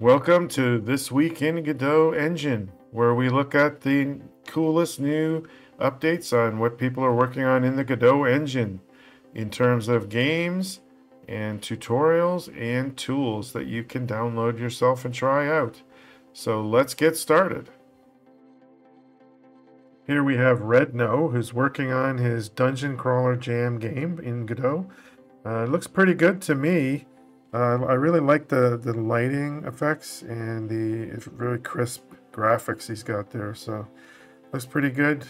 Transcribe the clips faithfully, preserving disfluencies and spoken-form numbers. Welcome to This Week in Godot Engine, where we look at the coolest new updates on what people are working on in the Godot Engine in terms of games and tutorials and tools that you can download yourself and try out. So let's get started. Here we have Redno, who's working on his Dungeon Crawler Jam game in Godot. Uh, it looks pretty good to me. Uh, I really like the, the lighting effects and the it's really crisp graphics he's got there. So looks pretty good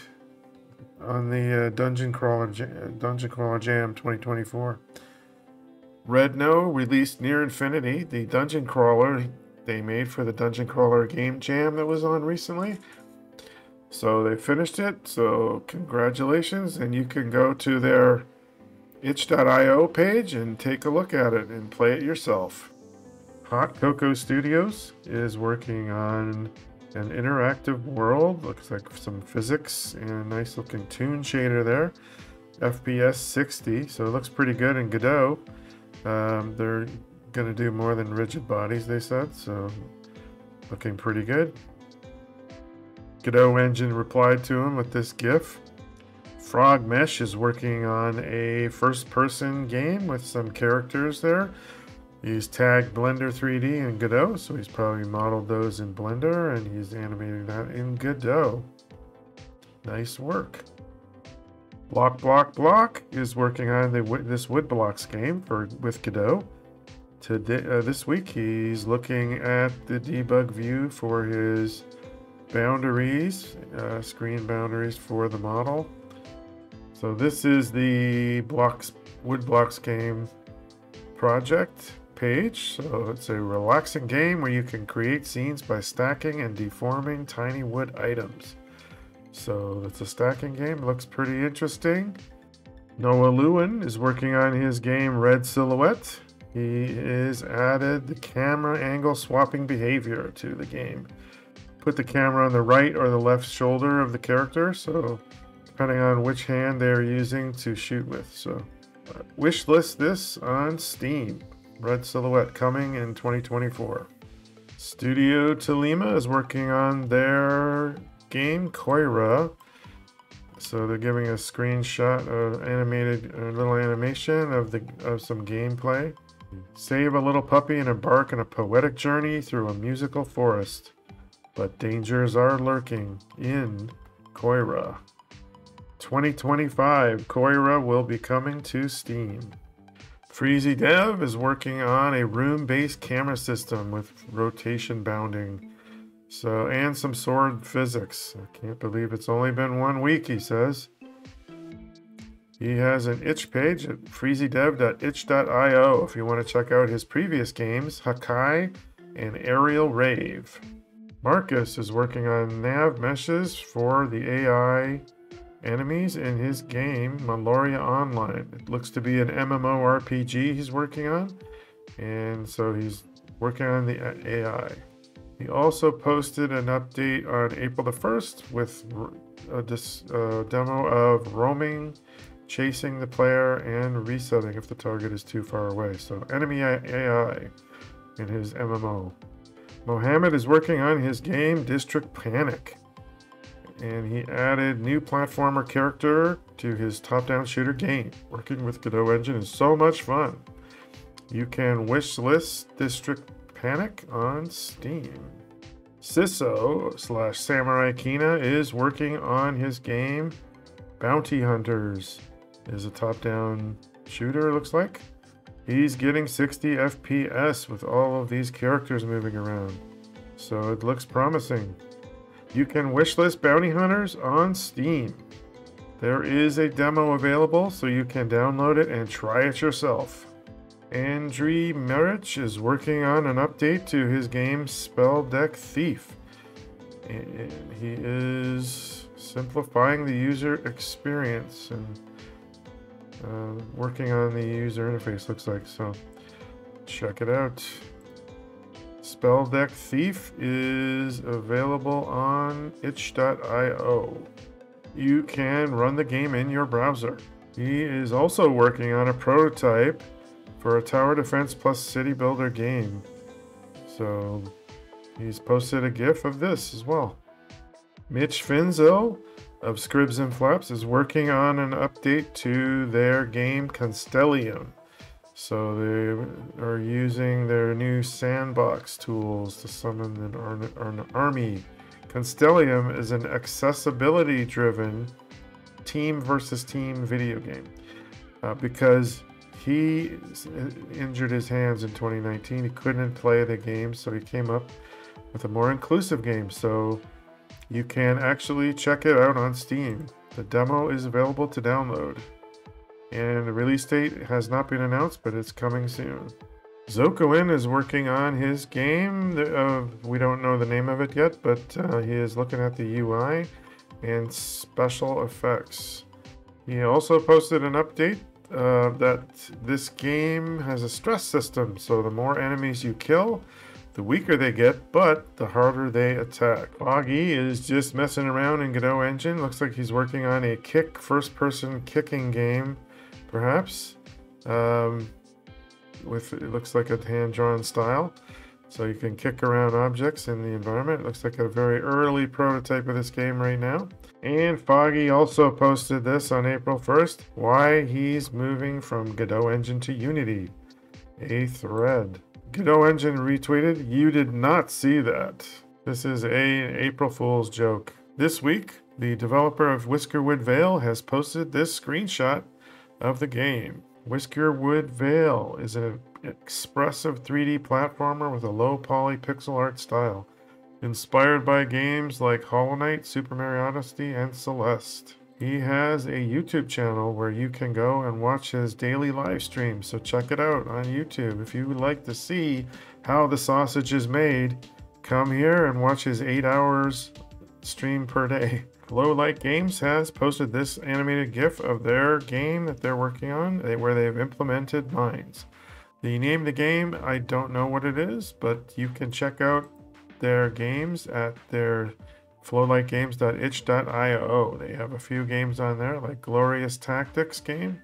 on the uh, Dungeon Crawler Jam, Dungeon Crawler Jam twenty twenty-four. Redno released Near Infinity, the Dungeon Crawler they made for the Dungeon Crawler Game Jam that was on recently. So they finished it, so congratulations, and you can go to their itch dot i o page and take a look at it and play it yourself. Hot Cocoa Studios is working on an interactive world, looks like some physics and a nice looking toon shader there. F P S sixty, so it looks pretty good in Godot. Um, they're going to do more than rigid bodies, they said, so looking pretty good. Godot Engine replied to him with this GIF. Frog Mesh is working on a first-person game with some characters there. He's tagged Blender three D in Godot, so he's probably modeled those in Blender, and he's animating that in Godot. Nice work. Block Block Block is working on the, this Woodblocks game for with Godot. Today, uh, this week, he's looking at the debug view for his boundaries, uh, screen boundaries for the model. So this is the blocks Woodblocks game project page. So it's a relaxing game where you can create scenes by stacking and deforming tiny wood items. So it's a stacking game, looks pretty interesting. Noah Lewin is working on his game Red Silhouette. He has added the camera angle swapping behavior to the game. Put the camera on the right or the left shoulder of the character, so depending on which hand they're using to shoot with. So uh, wish list this on Steam. Red Silhouette coming in twenty twenty-four. Studio Talima is working on their game Koira. So they're giving a screenshot of animated a little animation of the of some gameplay. Save a little puppy and embark on a poetic journey through a musical forest. But dangers are lurking in Koira. twenty twenty-five, Koira will be coming to Steam. Freezy Dev is working on a room-based camera system with rotation bounding, so and some sword physics. I can't believe it's only been one week, he says. He has an itch page at freezy dev dot itch dot i o if you want to check out his previous games, Hakai and Aerial Rave. Marcus is working on nav meshes for the A I enemies in his game, Maloria Online. It looks to be an M M O R P G he's working on, and so he's working on the A I. He also posted an update on April the first with a, dis, a demo of roaming, chasing the player, and resetting if the target is too far away. So enemy A I in his M M O. Mohammed is working on his game District Panic, and he added new platformer character to his top-down shooter game. Working with Godot Engine is so much fun. You can wishlist District Panic on Steam. CISO slash Samurai Kina is working on his game Bounty Hunters. It is a top-down shooter, it looks like. He's getting sixty F P S with all of these characters moving around, so it looks promising. You can wishlist Bounty Hunters on Steam. There is a demo available, so you can download it and try it yourself. Andriy Merich is working on an update to his game Spell Deck Thief. He is simplifying the user experience and Uh, working on the user interface, looks like, so check it out. Spell Deck Thief is available on itch dot i o. You can run the game in your browser. He is also working on a prototype for a tower defense plus city builder game, so He's posted a GIF of this as well. Mitch Finzel of Scribs and Flaps is working on an update to their game Constellium. So they are using their new sandbox tools to summon an, ar an army. Constellium is an accessibility-driven team versus team video game uh, because he injured his hands in twenty nineteen. He couldn't play the game, so he came up with a more inclusive game. So you can actually check it out on Steam. The demo is available to download. And the release date has not been announced, but it's coming soon. Zokoin is working on his game. Uh, we don't know the name of it yet, but uh, he is looking at the U I and special effects. He also posted an update uh, that this game has a stress system. So the more enemies you kill, the weaker they get, but the harder they attack. Foggy is just messing around in Godot Engine. Looks like he's working on a kick, first-person kicking game, perhaps. Um, with it looks like a hand-drawn style. So you can kick around objects in the environment. It looks like a very early prototype of this game right now. And Foggy also posted this on April first, why he's moving from Godot Engine to Unity. A thread. Godot Engine retweeted, "You did not see that. This is an April Fool's joke." This week, the developer of Whiskerwood Vale has posted this screenshot of the game. Whiskerwood Vale is an expressive three D platformer with a low-poly pixel art style, inspired by games like Hollow Knight, Super Mario Odyssey, and Celeste. He has a YouTube channel where you can go and watch his daily live stream. So check it out on YouTube. If you would like to see how the sausage is made, come here and watch his eight hours stream per day. Low Light Games has posted this animated GIF of their game that they're working on, where they've implemented mines. The name of the game, I don't know what it is, but you can check out their games at their flow light games dot itch dot i o. They have a few games on there like Glorious Tactics game,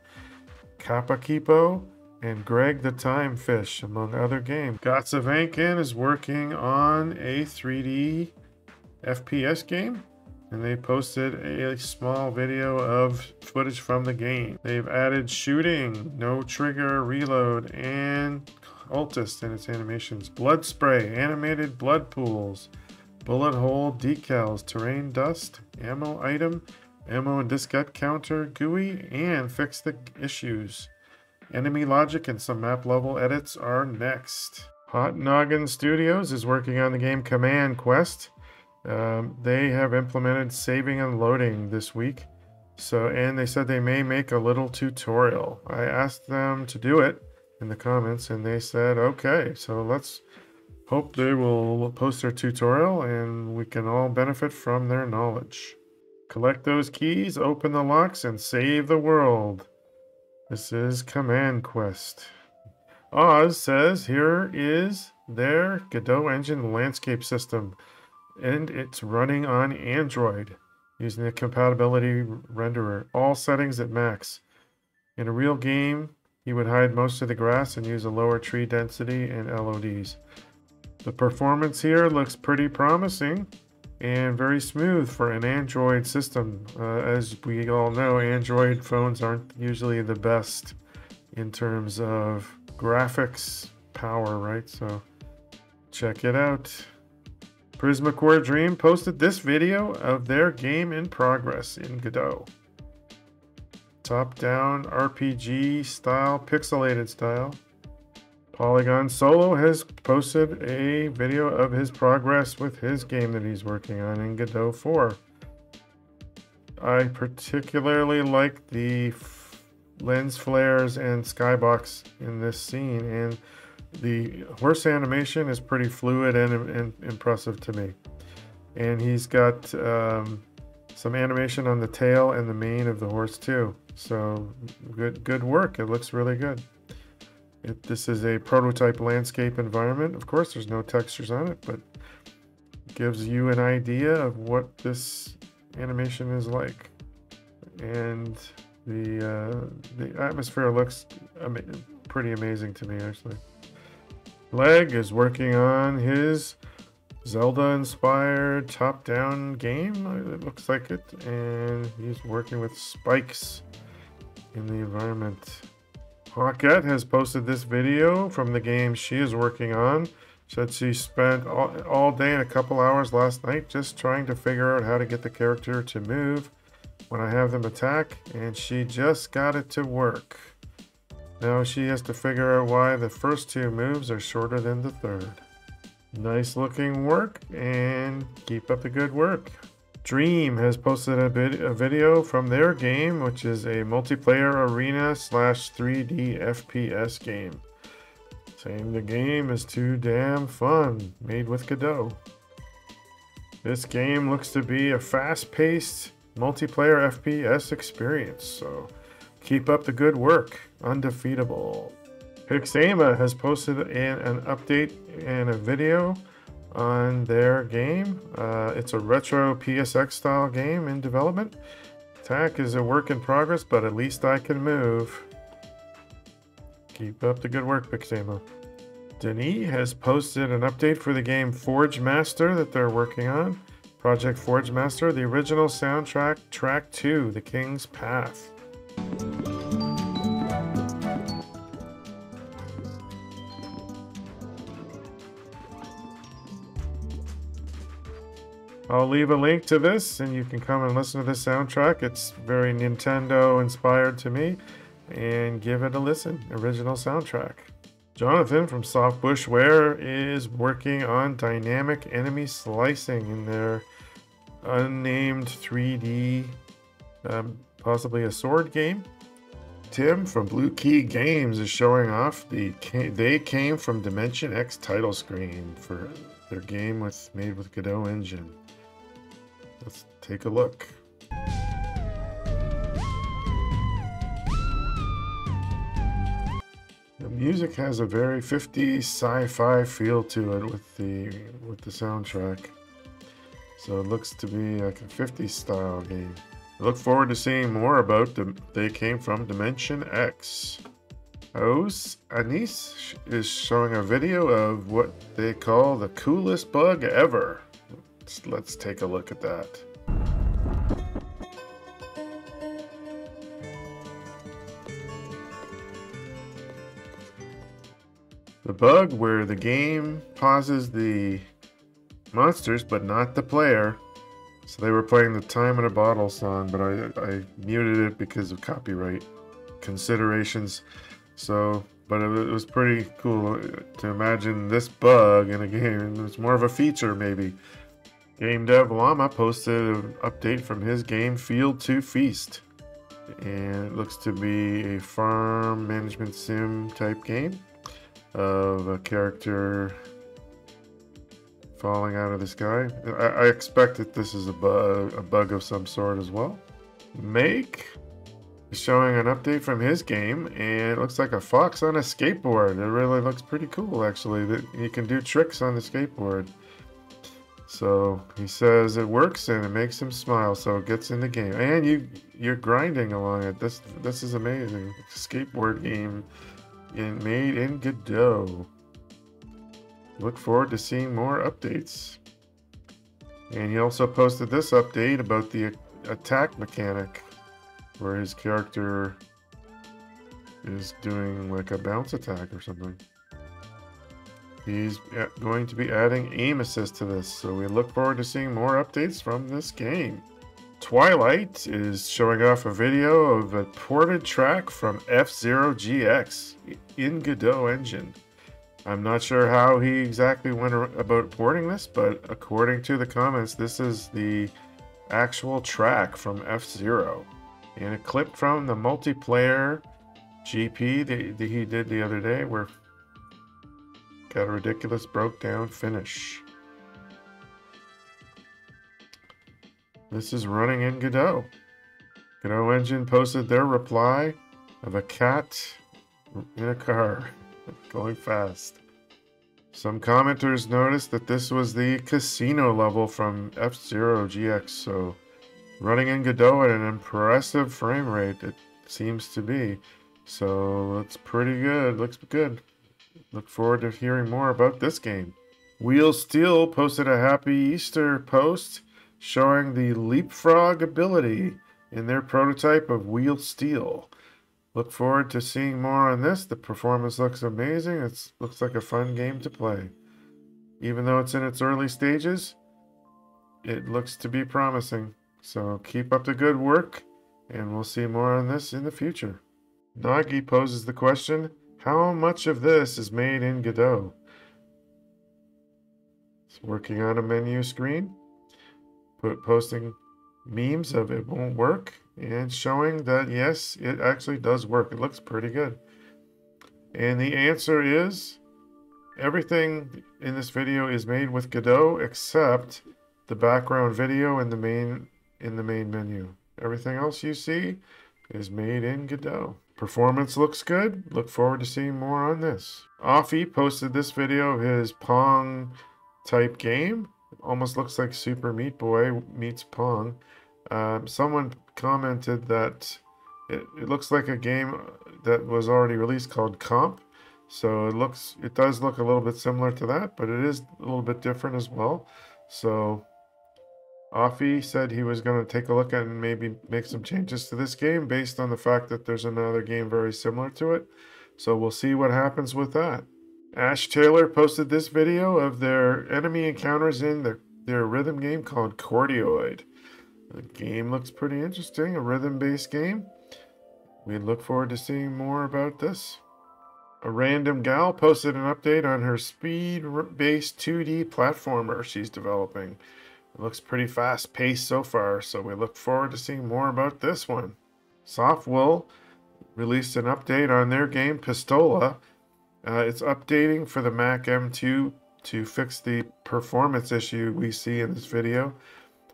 Kappa Kipo, and Greg the Time Fish, among other games. Gotsavankin is working on a three D F P S game, and they posted a small video of footage from the game. They've added shooting, no trigger, reload, and Altus in its animations. Blood spray, animated blood pools, bullet hole decals, terrain dust, ammo item, ammo and diskette counter, G U I, and fix the issues. Enemy logic and some map level edits are next. Hot Noggin Studios is working on the game Command Quest. Um, they have implemented saving and loading this week. So, and they said they may make a little tutorial. I asked them to do it in the comments and they said, okay, so let's hope they will post their tutorial and we can all benefit from their knowledge. Collect those keys, open the locks, and save the world. This is Command Quest. Oz says here is their Godot Engine landscape system, and it's running on Android using the compatibility renderer. All settings at max. In a real game, you would hide most of the grass and use a lower tree density and L O Ds. The performance here looks pretty promising and very smooth for an Android system. Uh, as we all know, Android phones aren't usually the best in terms of graphics power, right? So check it out. Prismacore Dream posted this video of their game in progress in Godot. Top-down R P G style, pixelated style. Polygon Solo has posted a video of his progress with his game that he's working on in Godot four. I particularly like the lens flares and skybox in this scene, and the horse animation is pretty fluid and, and impressive to me. And he's got um, some animation on the tail and the mane of the horse too. So good, good work. It looks really good. It, this is a prototype landscape environment. Of course, there's no textures on it, but it gives you an idea of what this animation is like. And the, uh, the atmosphere looks ama pretty amazing to me, actually. Leg is working on his Zelda-inspired top-down game, it looks like it, and he's working with spikes in the environment. Hawkette has posted this video from the game she is working on. Said she spent all, all day and a couple hours last night just trying to figure out how to get the character to move when I have them attack, and she just got it to work. Now she has to figure out why the first two moves are shorter than the third. Nice looking work, and keep up the good work. Dream has posted a, vid a video from their game, which is a multiplayer arena slash three D F P S game. Saying the game is too damn fun, made with Godot. This game looks to be a fast-paced multiplayer F P S experience, so keep up the good work, undefeatable. Pixema has posted an, an update and a video on their game. Uh, it's a retro P S X style game in development. Attack is a work in progress, but at least I can move. Keep up the good work, Pixema. Denis has posted an update for the game Forge Master that they're working on. Project Forge Master, the original soundtrack, track two, The King's Path. I'll leave a link to this and you can come and listen to this soundtrack. It's very Nintendo inspired to me, and give it a listen. Original soundtrack. Jonathan from Soft Bushware is working on dynamic enemy slicing in their unnamed three D, um, possibly a sword game. Tim from Blue Key Games is showing off the They Came From Dimension X title screen for their game with made with Godot Engine. Let's take a look. The music has a very fifties sci-fi feel to it with the with the soundtrack. So it looks to be like a fifties style game. I look forward to seeing more about the They Came From Dimension X. Os Anis is showing a video of what they call the coolest bug ever. Let's, let's take a look at that. The bug where the game pauses the monsters but not the player. So they were playing the Time in a Bottle song, but I, I muted it because of copyright considerations. So, but it was pretty cool to imagine this bug in a game. It was more of a feature, maybe. Game Dev Llama posted an update from his game Field to Feast. And it looks to be a farm management sim type game of a character falling out of the sky. I, I expect that this is a, bu a bug of some sort as well. Make showing an update from his game, and it looks like a fox on a skateboard. It really looks pretty cool, actually, that you can do tricks on the skateboard. So he says it works and it makes him smile, so it gets in the game. And you you're grinding along it. This this is amazing. Skateboard game in made in Godot. Look forward to seeing more updates. And he also posted this update about the attack mechanic, where his character is doing like a bounce attack or something. He's going to be adding aim assist to this, so we look forward to seeing more updates from this game. Twilight is showing off a video of a ported track from F-Zero G X in Godot Engine. I'm not sure how he exactly went about porting this, but according to the comments, this is the actual track from F-Zero. And a clip from the multiplayer G P that he did the other day, where got a ridiculous broke down finish. This is running in Godot. Godot Engine posted their reply of a cat in a car going fast. Some commenters noticed that this was the casino level from F-Zero G X, so running in Godot at an impressive frame rate, it seems to be. So, it's pretty good. Looks good. Look forward to hearing more about this game. Wheel Steel posted a happy Easter post showing the leapfrog ability in their prototype of Wheel Steel. Look forward to seeing more on this. The performance looks amazing. It looks like a fun game to play. Even though it's in its early stages, it looks to be promising. So keep up the good work, and we'll see more on this in the future. Nagi poses the question, how much of this is made in Godot? It's working on a menu screen, put posting memes of it won't work, and showing that yes, it actually does work. It looks pretty good. And the answer is, everything in this video is made with Godot except the background video in the main in the main menu. Everything else you see is made in Godot. Performance looks good. Look forward to seeing more on this. Offie posted this video of his Pong type game. Almost looks like Super Meat Boy meets Pong. Um, someone commented that it, it looks like a game that was already released called Comp. So it looks, it does look a little bit similar to that, but it is a little bit different as well. So Offie said he was going to take a look at and maybe make some changes to this game based on the fact that there's another game very similar to it. So we'll see what happens with that. Ash Taylor posted this video of their enemy encounters in their, their rhythm game called Cordioid. The game looks pretty interesting, a rhythm-based game. We look forward to seeing more about this. A random gal posted an update on her speed-based two D platformer she's developing. It looks pretty fast-paced so far, so we look forward to seeing more about this one. Softwool released an update on their game Pistola. Uh, it's updating for the Mac M two to fix the performance issue we see in this video,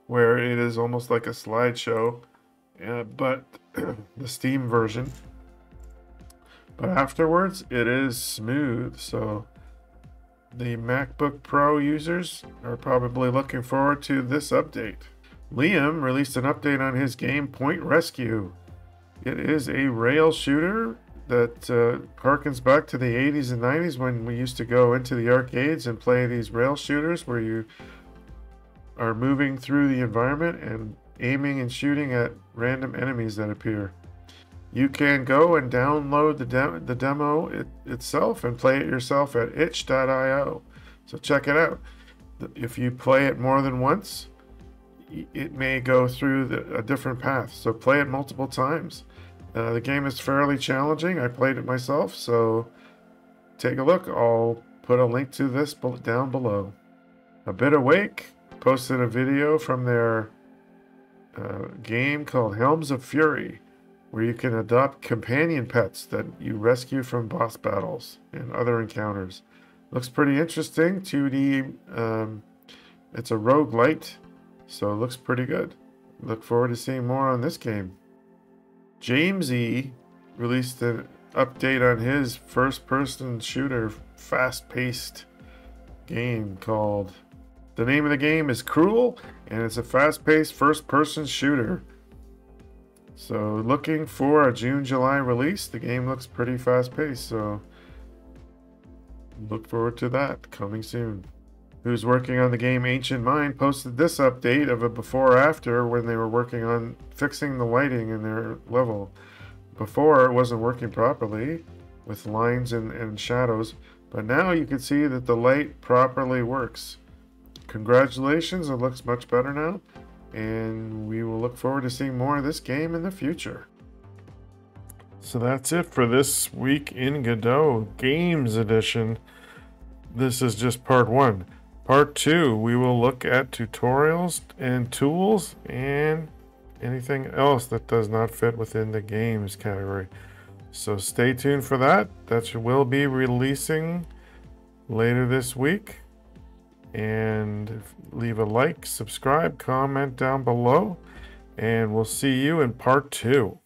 where it is almost like a slideshow, uh, but the Steam version. But afterwards, it is smooth, so the MacBook Pro users are probably looking forward to this update. Liam released an update on his game Point Rescue. It is a rail shooter that uh, harkens back to the eighties and nineties when we used to go into the arcades and play these rail shooters where you are moving through the environment and aiming and shooting at random enemies that appear. You can go and download the, de the demo it itself and play it yourself at itch dot i o. So check it out. If you play it more than once, it may go through the, a different path. So play it multiple times. Uh, the game is fairly challenging. I played it myself, so take a look. I'll put a link to this down below. A Bit Awake posted a video from their uh, game called Helms of Fury, where you can adopt companion pets that you rescue from boss battles and other encounters. Looks pretty interesting, two D, um, it's a roguelite, so it looks pretty good. Look forward to seeing more on this game. Jamesy released an update on his first-person shooter, fast-paced game called... The name of the game is Cruel, and it's a fast-paced first-person shooter. So looking for a June July release. The game looks pretty fast-paced, so look forward to that coming soon. Who's working on the game Ancient Mind posted this update of a before-after when they were working on fixing the lighting in their level. Before, it wasn't working properly with lines and, and shadows, but now you can see that the light properly works. Congratulations, it looks much better now. And we will look forward to seeing more of this game in the future. So that's it for this week in Godot Games Edition. This is just part one. Part two, we will look at tutorials and tools and anything else that does not fit within the games category. So stay tuned for that. That will be releasing later this week. And leave a like, subscribe, comment down below, and we'll see you in part two.